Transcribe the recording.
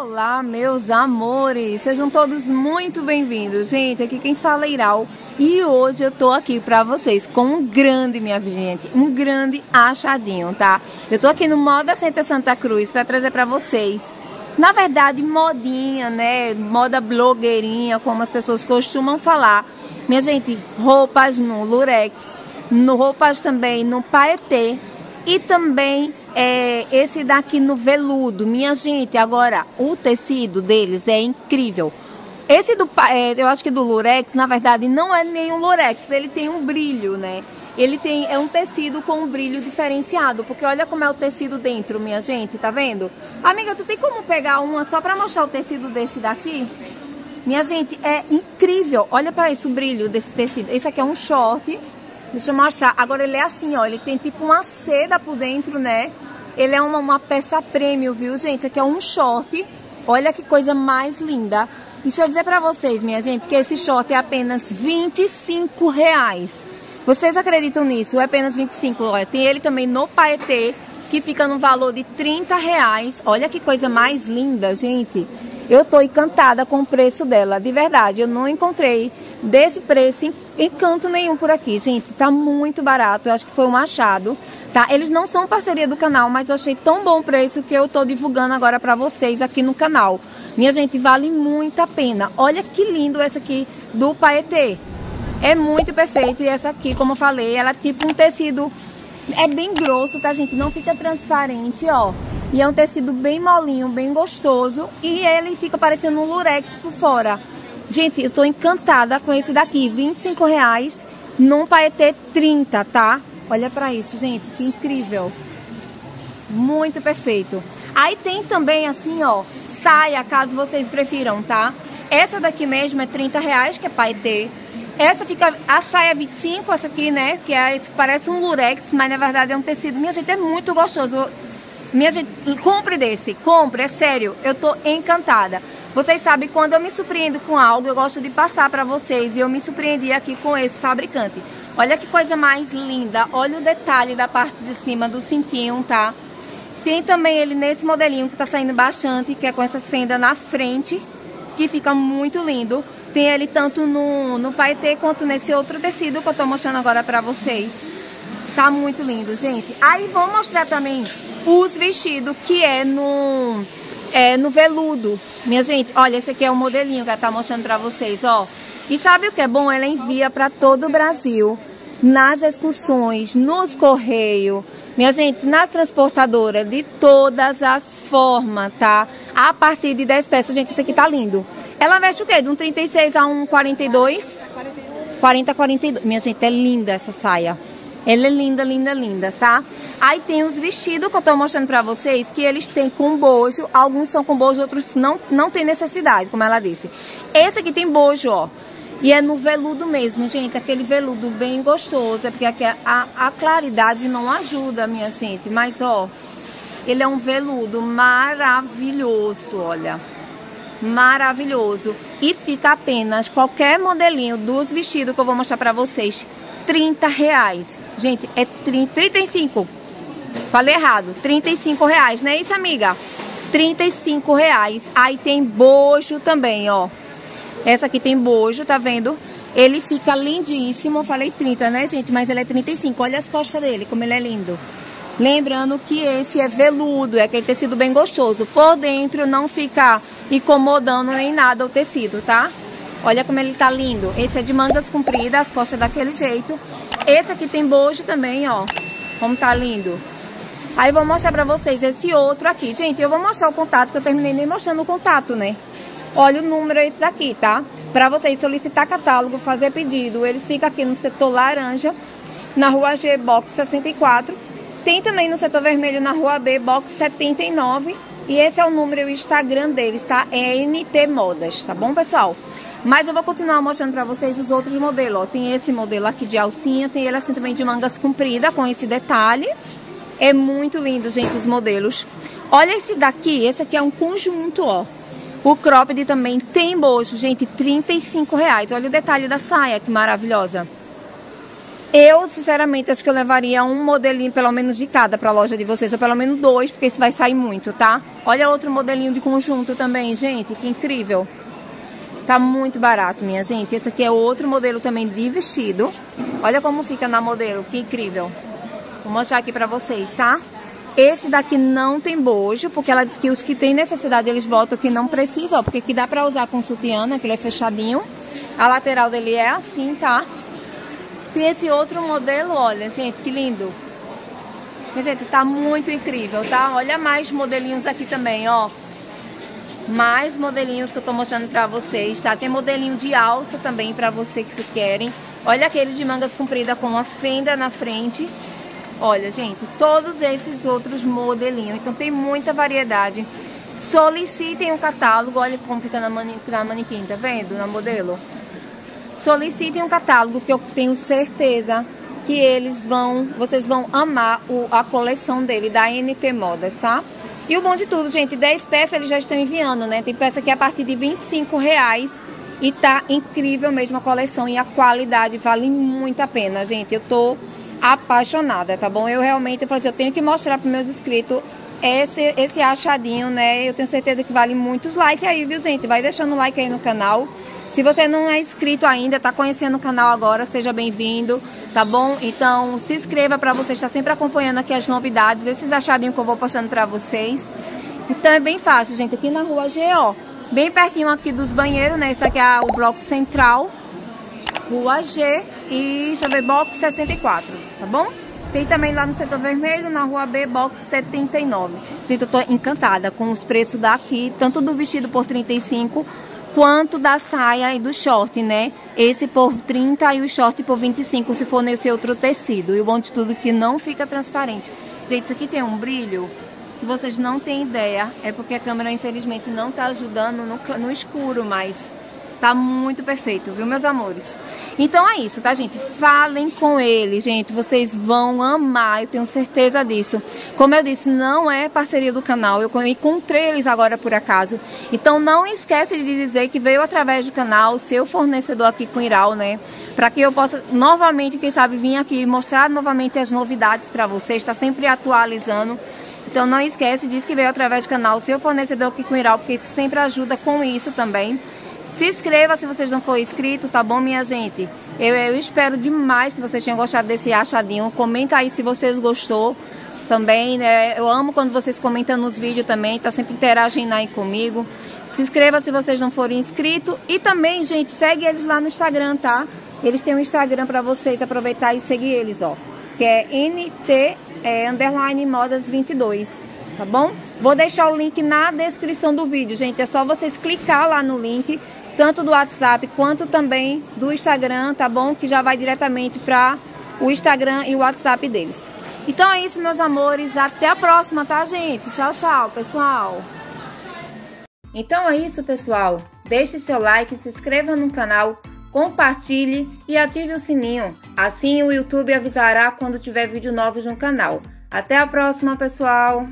Olá, meus amores! Sejam todos muito bem-vindos. Gente, aqui quem fala é Iral. E hoje eu tô aqui pra vocês com um grande, minha gente, um grande achadinho, tá? Eu tô aqui no Moda Center Santa Cruz pra trazer pra vocês, na verdade, modinha, né? Moda blogueirinha, como as pessoas costumam falar. Minha gente, roupas no Lurex, roupas também no Paetê. E também esse daqui no veludo. Minha gente, agora o tecido deles é incrível. Esse do eu acho que do Lurex, na verdade, não é nenhum Lurex. Ele tem um brilho, né? Ele tem, é um tecido com um brilho diferenciado. Porque olha como é o tecido dentro, minha gente. Tá vendo? Amiga, tu tem como pegar uma só pra mostrar o tecido desse daqui? Minha gente, é incrível. Olha pra isso, o brilho desse tecido. Esse aqui é um short. Deixa eu mostrar. Agora ele é assim, ó. Ele tem tipo uma seda por dentro, né? Ele é uma peça premium, viu, gente? Aqui é um short. Olha que coisa mais linda. E se eu dizer pra vocês, minha gente, que esse short é apenas R$25. Vocês acreditam nisso? É apenas 25, ó. Tem ele também no Paetê, que fica no valor de R$30. Olha que coisa mais linda, gente. Eu tô encantada com o preço dela. De verdade, eu não encontrei desse preço encanto nenhum por aqui, gente. Tá muito barato, eu acho que foi um achado, tá? Eles não são parceria do canal, mas eu achei tão bom o preço que eu tô divulgando agora pra vocês aqui no canal. Minha gente, vale muito a pena. Olha que lindo essa aqui do Paetê. É muito perfeito. E essa aqui, como eu falei, ela é tipo um tecido, é bem grosso, tá, gente? Não fica transparente, ó. E é um tecido bem molinho, bem gostoso. E ele fica parecendo um lurex por fora. Gente, eu tô encantada com esse daqui, R$25, num Paetê R$30, tá? Olha pra isso, gente, que incrível. Muito perfeito. Aí tem também, assim, ó, saia, caso vocês prefiram, tá? Essa daqui mesmo é R$30, que é Paetê. Essa fica, a saia é 25, essa aqui, né? Que é, parece um lurex, mas na verdade é um tecido. Minha gente, é muito gostoso. Minha gente, compre desse, compre, é sério, eu tô encantada. Vocês sabem, quando eu me surpreendo com algo, eu gosto de passar pra vocês. E eu me surpreendi aqui com esse fabricante. Olha que coisa mais linda. Olha o detalhe da parte de cima do cintinho, tá? Tem também ele nesse modelinho que tá saindo bastante, que é com essas fendas na frente, que fica muito lindo. Tem ele tanto no Paetê quanto nesse outro tecido que eu tô mostrando agora pra vocês. Tá muito lindo, gente. Aí vou mostrar também os vestidos, que é no veludo. Minha gente, olha, esse aqui é o modelinho que ela tá mostrando pra vocês, ó. E sabe o que é bom? Ela envia pra todo o Brasil, nas excursões, nos correios, minha gente, nas transportadoras, de todas as formas, tá? A partir de 10 peças, gente, esse aqui tá lindo. Ela veste o quê? De um 36 a um 42? 40, 42. Minha gente, é linda essa saia. Ela é linda, linda, linda, tá? Aí tem os vestidos que eu tô mostrando pra vocês, que eles têm com bojo. Alguns são com bojo, outros não tem necessidade, como ela disse. Esse aqui tem bojo, ó. E é no veludo mesmo, gente. Aquele veludo bem gostoso. É porque aqui a claridade não ajuda, minha gente. Mas, ó, ele é um veludo maravilhoso, olha. Maravilhoso. E fica apenas qualquer modelinho dos vestidos que eu vou mostrar pra vocês. R$30. Gente, é 35. Falei errado. R$35, não é isso, amiga? R$35. Aí tem bojo também, ó. Essa aqui tem bojo, tá vendo? Ele fica lindíssimo. Eu falei 30, né, gente? Mas ele é 35. Olha as costas dele, como ele é lindo. Lembrando que esse é veludo, é aquele tecido bem gostoso. Por dentro não fica incomodando nem nada o tecido, tá? Olha como ele tá lindo. Esse é de mangas compridas, as costas daquele jeito. Esse aqui tem bojo também, ó. Como tá lindo. Aí vou mostrar pra vocês esse outro aqui. Gente, eu vou mostrar o contato, que eu terminei nem mostrando o contato, né? Olha o número esse daqui, tá? Pra vocês solicitar catálogo, fazer pedido. Eles ficam aqui no setor laranja, na rua G, box 64. Tem também no setor vermelho, na rua B, box 79. E esse é o número e o Instagram deles, tá? É NT Modas, tá bom, pessoal? Mas eu vou continuar mostrando pra vocês os outros modelos, ó. Tem esse modelo aqui de alcinha, tem ele assim também de mangas compridas, com esse detalhe. É muito lindo, gente, os modelos. Olha esse daqui, esse aqui é um conjunto, ó. O cropped também tem bojo, gente, R$35. Olha o detalhe da saia, que maravilhosa. Eu, sinceramente, acho que eu levaria um modelinho, pelo menos, de cada pra loja de vocês. Ou pelo menos dois, porque isso vai sair muito, tá? Olha outro modelinho de conjunto também, gente. Que incrível. Tá muito barato, minha gente. Esse aqui é outro modelo também de vestido. Olha como fica na modelo. Que incrível. Vou mostrar aqui pra vocês, tá? Esse daqui não tem bojo, porque ela diz que os que tem necessidade, eles botam que não precisa, ó. Porque aqui dá pra usar com sutiã, que ele é fechadinho. A lateral dele é assim, tá? E esse outro modelo, olha, gente, que lindo. Gente, tá muito incrível, tá? Olha mais modelinhos aqui também, ó. Mais modelinhos que eu tô mostrando pra vocês, tá? Tem modelinho de alça também pra vocês que querem. Olha aquele de mangas compridas com a fenda na frente. Olha, gente, todos esses outros modelinhos. Então tem muita variedade. Solicitem um catálogo. Olha como fica na manequim, tá vendo? Na modelo. Solicitem um catálogo que eu tenho certeza que vocês vão amar a coleção dele, da NT Modas, tá? E o bom de tudo, gente, 10 peças eles já estão enviando, né? Tem peça que é a partir de R$25 e tá incrível mesmo a coleção e a qualidade vale muito a pena, gente. Eu tô apaixonada, tá bom? Eu realmente eu falei assim, eu tenho que mostrar para meus inscritos esse achadinho, né? Eu tenho certeza que vale muitos likes aí, viu, gente? Vai deixando o like aí no canal. Se você não é inscrito ainda, tá conhecendo o canal agora, seja bem-vindo, tá bom? Então se inscreva pra você estar sempre acompanhando aqui as novidades, esses achadinhos que eu vou postando pra vocês. Então é bem fácil, gente, aqui na rua G, ó, bem pertinho aqui dos banheiros, né? Esse aqui é o bloco central, rua G e, deixa eu ver, box 64, tá bom? Tem também lá no setor vermelho, na rua B, box 79. Gente, eu tô encantada com os preços daqui, tanto do vestido por R$35, quanto da saia e do short, né? Esse por 30 e o short por 25, se for nesse outro tecido. E o bom de tudo é que não fica transparente. Gente, isso aqui tem um brilho que vocês não têm ideia. É porque a câmera, infelizmente, não tá ajudando no escuro, mas tá muito perfeito, viu, meus amores? Então é isso, tá, gente? Falem com ele, gente. Vocês vão amar, eu tenho certeza disso. Como eu disse, não é parceria do canal. Eu encontrei eles agora por acaso. Então não esquece de dizer que veio através do canal, seu fornecedor aqui com Iral, né? Pra que eu possa novamente, quem sabe, vir aqui mostrar novamente as novidades pra vocês. Tá sempre atualizando. Então não esquece, diz que veio através do canal, seu fornecedor aqui com Iral, porque isso sempre ajuda com isso também. Se inscreva se vocês não forem inscritos, tá bom, minha gente? Eu espero demais que vocês tenham gostado desse achadinho. Comenta aí se vocês gostou também, né? Eu amo quando vocês comentam nos vídeos também, tá sempre interagindo aí comigo. Se inscreva se vocês não forem inscritos. E também, gente, segue eles lá no Instagram, tá? Eles têm um Instagram pra vocês aproveitar e seguir eles, ó. Que é NT_Modas22. Tá bom? Vou deixar o link na descrição do vídeo, gente. É só vocês clicar lá no link, tanto do WhatsApp quanto também do Instagram, tá bom? Que já vai diretamente para o Instagram e o WhatsApp deles. Então é isso, meus amores. Até a próxima, tá, gente? Tchau, tchau, pessoal. Então é isso, pessoal. Deixe seu like, se inscreva no canal, compartilhe e ative o sininho. Assim o YouTube avisará quando tiver vídeo novos no canal. Até a próxima, pessoal.